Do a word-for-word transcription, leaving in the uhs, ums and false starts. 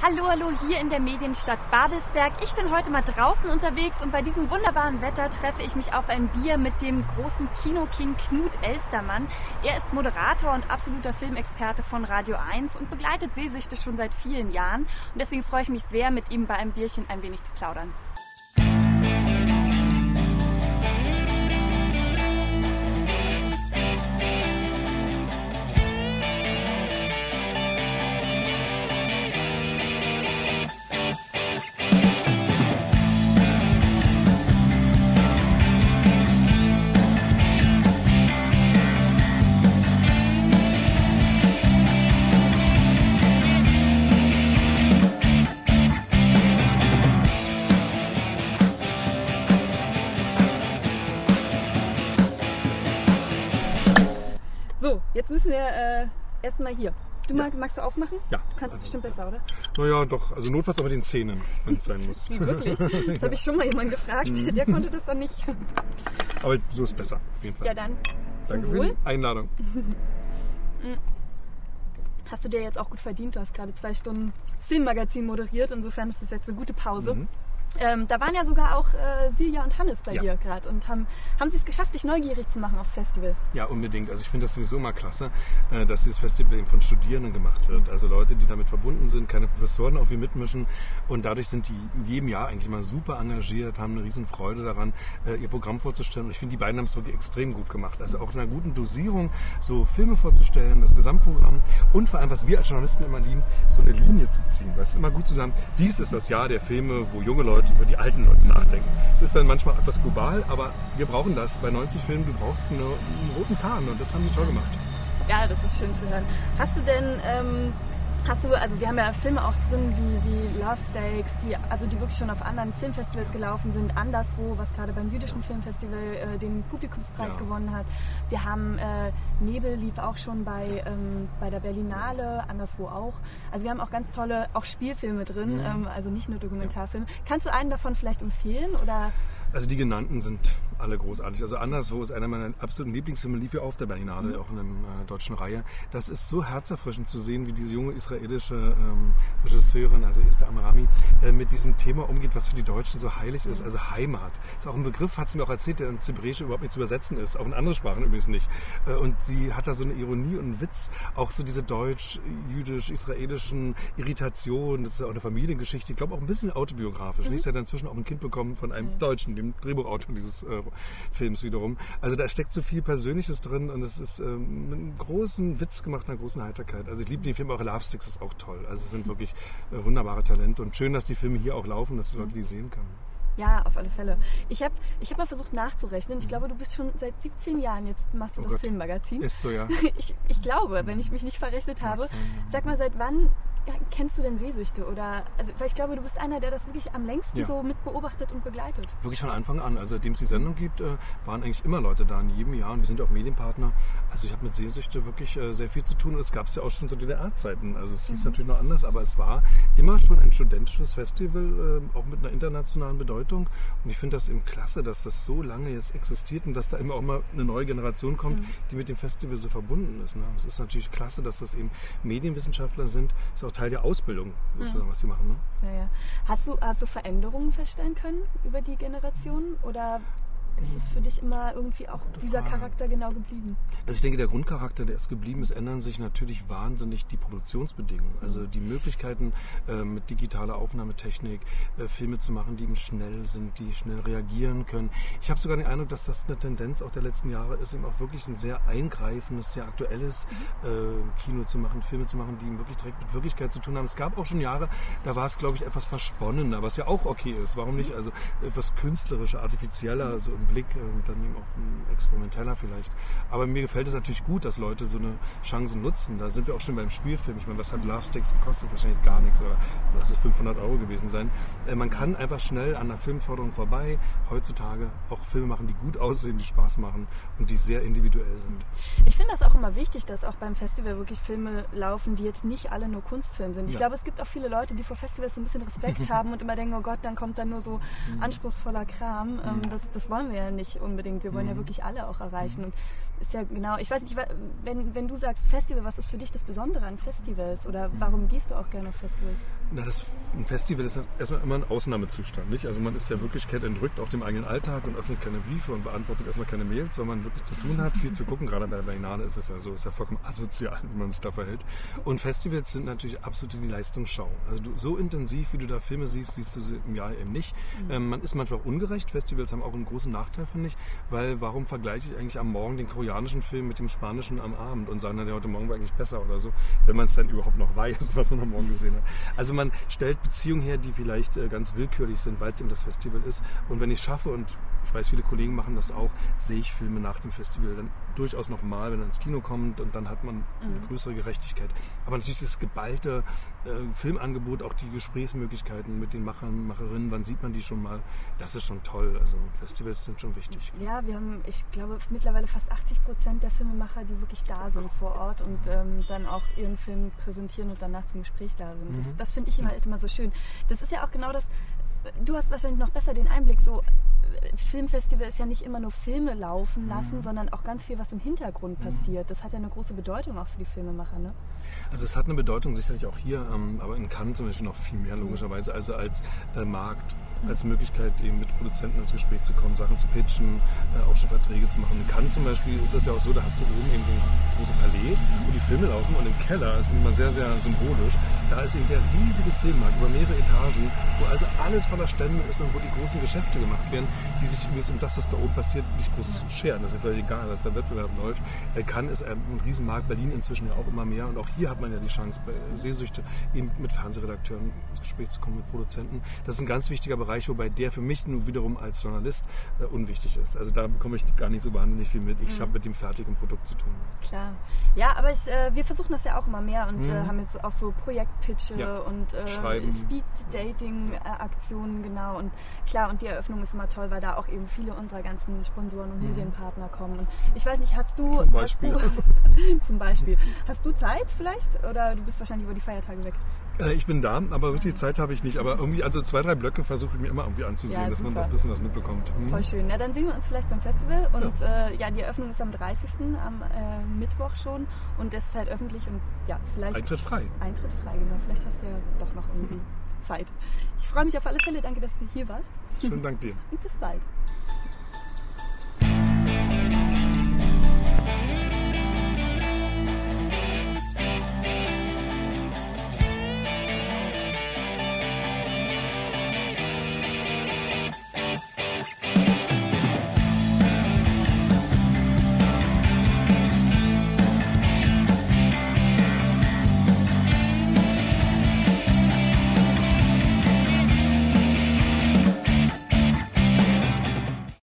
Hallo, hallo hier in der Medienstadt Babelsberg. Ich bin heute mal draußen unterwegs und bei diesem wunderbaren Wetter treffe ich mich auf ein Bier mit dem großen Kinoking Knut Elstermann. Er ist Moderator und absoluter Filmexperte von Radio eins und begleitet Sehsüchte schon seit vielen Jahren. Und deswegen freue ich mich sehr, mit ihm bei einem Bierchen ein wenig zu plaudern. Jetzt müssen wir äh, erstmal hier. Du mag, ja. magst du aufmachen? Ja. Du kannst es also, bestimmt besser, oder? Naja, doch. Also notfalls auch mit den Zähnen, wenn es sein muss. Nee, wirklich? Das habe ich schon mal jemanden gefragt. Der konnte das dann nicht. Aber so ist besser, auf jeden Fall. Ja, dann. Danke zum Wohl. Für die Einladung. Hast du dir jetzt auch gut verdient. Du hast gerade zwei Stunden Filmmagazin moderiert. Insofern ist das jetzt eine gute Pause. Mhm. Ähm, da waren ja sogar auch äh, Silja und Hannes bei ja. dir gerade und haben, haben sie es geschafft, dich neugierig zu machen aufs Festival. Ja, unbedingt. Also ich finde das sowieso immer klasse, äh, dass dieses Festival eben von Studierenden gemacht wird. Mhm. Also Leute, die damit verbunden sind, keine Professoren auch wie mitmischen. Und dadurch sind die in jedem Jahr eigentlich immer super engagiert, haben eine riesen Freude daran, äh, ihr Programm vorzustellen. Und ich finde, die beiden haben es wirklich extrem gut gemacht. Also auch in einer guten Dosierung so Filme vorzustellen, das Gesamtprogramm und vor allem, was wir als Journalisten immer lieben, so eine Linie zu ziehen. Weil es ist immer gut zusammen. Dies ist das Jahr der Filme, wo junge Leute über die alten Leute nachdenken. Es ist dann manchmal etwas global, aber wir brauchen das. Bei neunzig Filmen, du brauchst eine, einen roten Faden und das haben die toll gemacht. Ja, das ist schön zu hören. Hast du denn, ähm, hast du, also wir haben ja Filme auch drin, wie, wie Love Steaks, die, also die wirklich schon auf anderen Filmfestivals gelaufen sind, anderswo, was gerade beim jüdischen Filmfestival äh, den Publikumspreis ja. gewonnen hat. Wir haben äh, Nebel lief auch schon bei, ähm, bei der Berlinale, anderswo auch. Also wir haben auch ganz tolle, auch Spielfilme drin, mhm. ähm, also nicht nur Dokumentarfilme. Ja. Kannst du einen davon vielleicht empfehlen? Oder? Also die genannten sind alle großartig. Also anderswo ist einer meiner absoluten Lieblingsfilme, lief ja auf der Berlinale, mhm. auch in der äh, deutschen Reihe. Das ist so herzerfrischend zu sehen, wie diese junge israelische ähm, Regisseurin, also Esther Amrami, äh, mit diesem Thema umgeht, was für die Deutschen so heilig ist, also Heimat. Ist auch ein Begriff, hat sie mir auch erzählt, der ins Hebräische überhaupt nicht zu übersetzen ist, auch in anderen Sprachen übrigens nicht. Äh, und sie hat da so eine Ironie und einen Witz, auch so diese deutsch-jüdisch-israelischen Irritationen, das ist ja auch eine Familiengeschichte, ich glaube auch ein bisschen autobiografisch. Mhm. Nicht? Sie hat inzwischen auch ein Kind bekommen von einem mhm. Deutschen, dem Drehbuchautor dieses äh, Films wiederum. Also da steckt so viel Persönliches drin und es ist ähm, mit einem großen Witz gemacht, einer großen Heiterkeit. Also ich liebe den Film auch, Love Sticks ist auch toll. Also es sind wirklich äh, wunderbare Talente und schön, dass die Filme hier auch laufen, dass die Leute die sehen können. Ja, auf alle Fälle. Ich habe ich hab mal versucht nachzurechnen. Ich glaube, du bist schon seit siebzehn Jahren jetzt, machst du oh das Gott. Filmmagazin. Ist so, ja. Ich, ich glaube, wenn ich mich nicht verrechnet habe. Sag mal, seit wann kennst du denn Sehsüchte? Oder, also, weil ich glaube, du bist einer, der das wirklich am längsten ja. so mit beobachtet und begleitet. Wirklich von Anfang an. Also seitdem es die Sendung gibt, waren eigentlich immer Leute da in jedem Jahr und wir sind auch Medienpartner. Also ich habe mit Sehsüchte wirklich sehr viel zu tun und es gab es ja auch schon zu D D R-Zeiten. Also es hieß mhm. natürlich noch anders, aber es war immer schon ein studentisches Festival, auch mit einer internationalen Bedeutung. Und ich finde das eben klasse, dass das so lange jetzt existiert und dass da immer auch mal eine neue Generation kommt, mhm. die mit dem Festival so verbunden ist. Es ist natürlich klasse, dass das eben Medienwissenschaftler sind. Das ist auch Teil der Ausbildung, sozusagen, was sie machen. Ne? Ja, ja. Hast du, hast du Veränderungen feststellen können über die Generationen? Oder ist es für dich immer irgendwie auch dieser Charakter genau geblieben? Also ich denke, der Grundcharakter, der ist geblieben ist, ändern sich natürlich wahnsinnig die Produktionsbedingungen. Also die Möglichkeiten äh, mit digitaler Aufnahmetechnik, äh, Filme zu machen, die eben schnell sind, die schnell reagieren können. Ich habe sogar den Eindruck, dass das eine Tendenz auch der letzten Jahre ist, eben auch wirklich ein sehr eingreifendes, sehr aktuelles äh, Kino zu machen, Filme zu machen, die eben wirklich direkt mit Wirklichkeit zu tun haben. Es gab auch schon Jahre, da war es, glaube ich, etwas versponnener, was ja auch okay ist. Warum nicht? Also etwas künstlerischer, artifizieller, so im Blick und dann eben auch ein experimenteller vielleicht. Aber mir gefällt es natürlich gut, dass Leute so eine Chance nutzen. Da sind wir auch schon beim Spielfilm. Ich meine, was hat Love Steaks gekostet? Wahrscheinlich gar nichts, oder lass es fünfhundert Euro gewesen sein. Äh, man kann einfach schnell an der Filmförderung vorbei heutzutage auch Filme machen, die gut aussehen, die Spaß machen und die sehr individuell sind. Ich finde das auch immer wichtig, dass auch beim Festival wirklich Filme laufen, die jetzt nicht alle nur Kunstfilme sind. Ich ja. glaube, es gibt auch viele Leute, die vor Festivals so ein bisschen Respekt haben und immer denken, oh Gott, dann kommt dann nur so anspruchsvoller Kram. Ähm, das, das wollen wir ja nicht unbedingt. Wir wollen mhm. ja wirklich alle auch erreichen. Und ist ja genau, ich weiß nicht, wenn, wenn du sagst Festival, was ist für dich das Besondere an Festivals? Oder warum gehst du auch gerne auf Festivals? Na, das, ein Festival ist erstmal immer ein Ausnahmezustand, nicht? Also man ist der Wirklichkeit entrückt, auch dem eigenen Alltag, und öffnet keine Briefe und beantwortet erstmal keine Mails, weil man wirklich zu tun hat, viel zu gucken. Gerade bei der Berlinale ist es ja so, ist ja vollkommen asozial, wie man sich da verhält. Und Festivals sind natürlich absolut in die Leistungsschau. Also du, so intensiv, wie du da Filme siehst, siehst du sie im Jahr eben nicht. Mhm. Ähm, man ist manchmal auch ungerecht. Festivals haben auch einen großen Nachteil, finde ich, weil warum vergleiche ich eigentlich am Morgen den koreanischen Film mit dem spanischen am Abend und sagen, na, der heute Morgen war eigentlich besser oder so, wenn man es dann überhaupt noch weiß, was man am Morgen gesehen hat. Also man stellt Beziehungen her, die vielleicht äh, ganz willkürlich sind, weil es eben das Festival ist. Und wenn ich schaffe, und ich weiß, viele Kollegen machen das auch, sehe ich Filme nach dem Festival dann durchaus nochmal, wenn er ins Kino kommt, und dann hat man eine größere Gerechtigkeit. Aber natürlich das geballte äh, Filmangebot, auch die Gesprächsmöglichkeiten mit den Machern, Macherinnen, wann sieht man die schon mal, das ist schon toll. Also Festivals sind schon wichtig. Ja, wir haben, ich glaube, mittlerweile fast achtzig Prozent der Filmemacher, die wirklich da sind vor Ort und ähm, dann auch ihren Film präsentieren und danach zum Gespräch da sind. Das, mhm. das finde ich immer, halt immer so schön. Das ist ja auch genau das, du hast wahrscheinlich noch besser den Einblick, so Filmfestival ist ja nicht immer nur Filme laufen lassen, mhm. sondern auch ganz viel, was im Hintergrund passiert. Das hat ja eine große Bedeutung auch für die Filmemacher, ne? Also es hat eine Bedeutung sicherlich auch hier, ähm, aber in Cannes zum Beispiel noch viel mehr logischerweise, also als äh, Markt, mhm. als Möglichkeit eben mit Produzenten ins Gespräch zu kommen, Sachen zu pitchen, äh, auch schon Verträge zu machen. In Cannes zum Beispiel ist das ja auch so, da hast du oben eben eine große Palais, wo die Filme laufen, und im Keller, das finde ich mal sehr, sehr symbolisch, da ist eben der riesige Filmmarkt über mehrere Etagen, wo also alles voller Stände ist und wo die großen Geschäfte gemacht werden, die sich übrigens um das, was da oben passiert, nicht groß scheren. Das ist ja völlig egal, dass der Wettbewerb läuft. Cannes ist ein Riesenmarkt, Berlin inzwischen ja auch immer mehr. Und auch hier hat man ja die Chance, bei Sehsüchte eben mit Fernsehredakteuren ins Gespräch zu kommen, mit Produzenten. Das ist ein ganz wichtiger Bereich, wobei der für mich nur wiederum als Journalist äh, unwichtig ist. Also da bekomme ich gar nicht so wahnsinnig viel mit. Ich mhm. habe mit dem fertigen Produkt zu tun. Klar. Ja, aber ich, äh, wir versuchen das ja auch immer mehr und mhm. äh, haben jetzt auch so Projektpitche ja. und äh, Speed-Dating-Aktionen, genau. Und klar, und die Eröffnung ist immer toll, weil da auch eben viele unserer ganzen Sponsoren und mhm. Medienpartner kommen. Und ich weiß nicht, hast du... Zum Beispiel. Hast du, zum Beispiel. Hast du Zeit vielleicht? Oder du bist wahrscheinlich über die Feiertage weg? Äh, ich bin da, aber richtig Zeit habe ich nicht. Aber irgendwie, also zwei, drei Blöcke versuche ich mir immer irgendwie anzusehen, ja, dass man da ein bisschen was mitbekommt. Mhm. Voll schön. Ja, dann sehen wir uns vielleicht beim Festival. Und ja, äh, ja die Eröffnung ist am dreißigsten am äh, Mittwoch schon. Und das ist halt öffentlich und ja, vielleicht... Eintritt frei. Eintritt frei, genau. Vielleicht hast du ja doch noch irgendwie mhm. Zeit. Ich freue mich auf alle Fälle. Danke, dass du hier warst. Schönen Dank dir. Und bis bald.